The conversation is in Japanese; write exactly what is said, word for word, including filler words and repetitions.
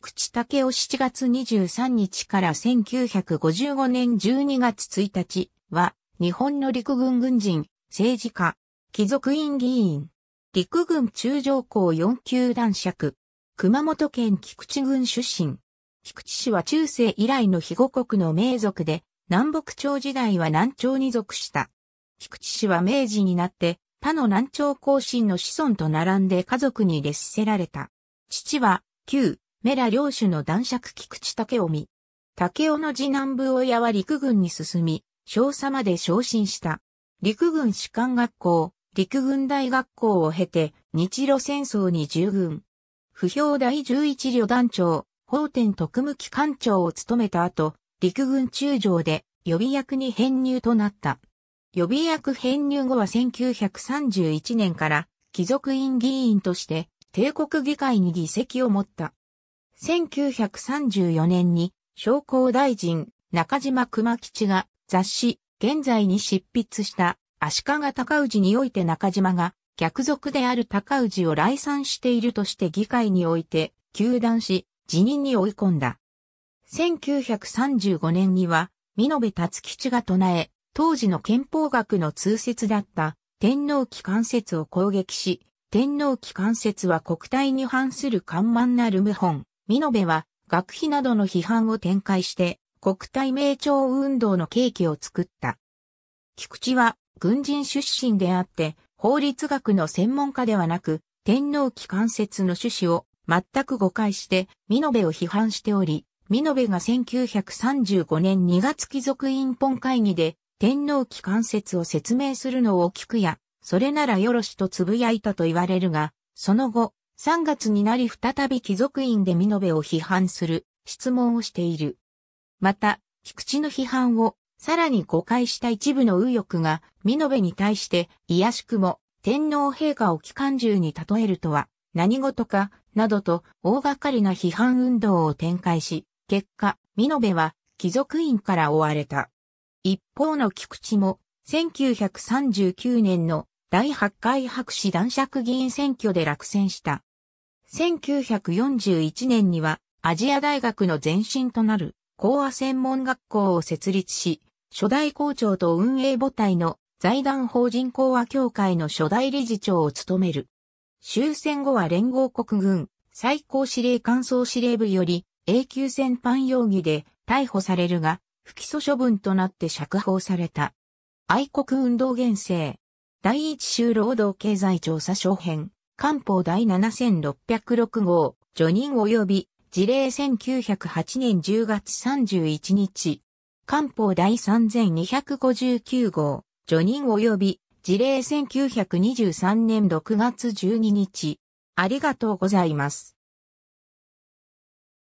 菊池武雄しちがつにじゅうさんにちからせんきゅうひゃくごじゅうごねんじゅうにがつついたちは、日本の陸軍軍人、政治家、貴族院議員、陸軍中将校よんきゅう男爵、熊本県菊池郡出身。菊池氏は中世以来の肥後国の名族で、南北朝時代は南朝に属した。菊池氏は明治になって、他の南朝後進の子孫と並んで家族に列せられた。父は、旧、女羅領主の男爵菊池武雄見。武雄の次男武親は陸軍に進み、少佐まで昇進した。陸軍士官学校、陸軍大学校を経て、日露戦争に従軍。歩兵第じゅういち旅団長、奉天特務機関長を務めた後、陸軍中将で予備役に編入となった。予備役編入後はせんきゅうひゃくさんじゅういちねんから貴族院議員として帝国議会に議席を持った。せんきゅうひゃくさんじゅうよねんに商工大臣中島熊吉が雑誌現在に執筆した足利尊氏において中島が逆賊である尊氏を礼賛しているとして議会において糾弾し辞任に追い込んだ。せんきゅうひゃくさんじゅうごねんには美延達吉が唱え当時の憲法学の通説だった天皇機関説を攻撃し、天皇機関説は国体に反する緩慢なる謀反、美延は学費などの批判を展開して国体明朝運動の契機を作った。菊池は軍人出身であって法律学の専門家ではなく天皇機関説の趣旨を全く誤解して美延を批判しており、美延がせんきゅうひゃくさんじゅうごねんにがつ貴族院本会議で天皇機関説を説明するのを聞くや、それならよろしとつぶやいたと言われるが、その後、さんがつになり再び貴族院で美延を批判する質問をしている。また、菊池の批判をさらに誤解した一部の右翼が、美延に対して、いやしくも天皇陛下を機関銃に例えるとは、何事か、などと大掛かりな批判運動を展開し、結果、美延は貴族院から追われた。一方の菊池も、せんきゅうひゃくさんじゅうきゅうねんのだいはちかい白紙男爵議員選挙で落選した。せんきゅうひゃくよんじゅういちねんには、亜細亜大学の前身となる、興亜専門学校を設立し、初代校長と運営母体の財団法人興亜協会の初代理事長を務める。終戦後は連合国軍、最高司令官総司令部より、永久戦犯容疑で逮捕されるが、不起訴処分となって釈放された。愛国運動原生。第一州労働経済調査小編。官報第ななせんろっぴゃくろく号。叙任及び事例せんきゅうひゃくはちねんじゅうがつさんじゅういちにち。官報第さんぜんにひゃくごじゅうきゅう号。叙任及び事例せんきゅうひゃくにじゅうさんねんろくがつじゅうににち。ありがとうございます。